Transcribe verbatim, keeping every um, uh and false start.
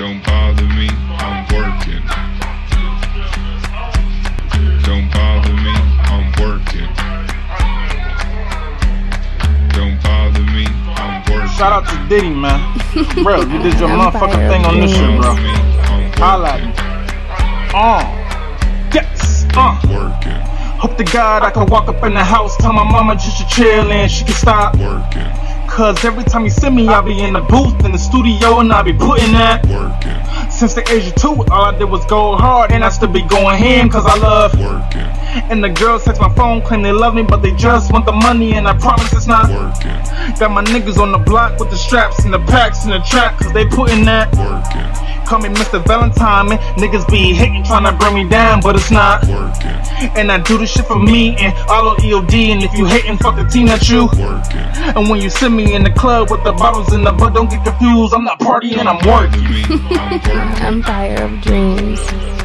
Don't bother me, I'm working. Don't bother me, I'm working. Don't bother me, I'm working. Shout out to Diddy, man. Bro, you did your motherfucking thing on this shit, bro. Highlight. Uh, yes, uh. Working. Hope to God I can walk up in the house, tell my mama just to chill and she can stop working. Cause every time you send me, I'll be in the booth, in the studio, and I'll be putting that working. Since the age of two, all I did was go hard, and I still be going ham, cause I love working. And the girls text my phone, claim they love me, but they just want the money, and I promise it's not working. Got my niggas on the block with the straps, and the packs, and the trap, cause they putting that working. Call me Mister Valentine, man, niggas be hating, trying to bring me down, but it's not working. And I do this shit for me, and all on E O D, and if you hating, fuck the team that you working. And when you send me in the club with the bottles in the butt, don't get confused, I'm not partying, I'm working. I'm tired of dreams.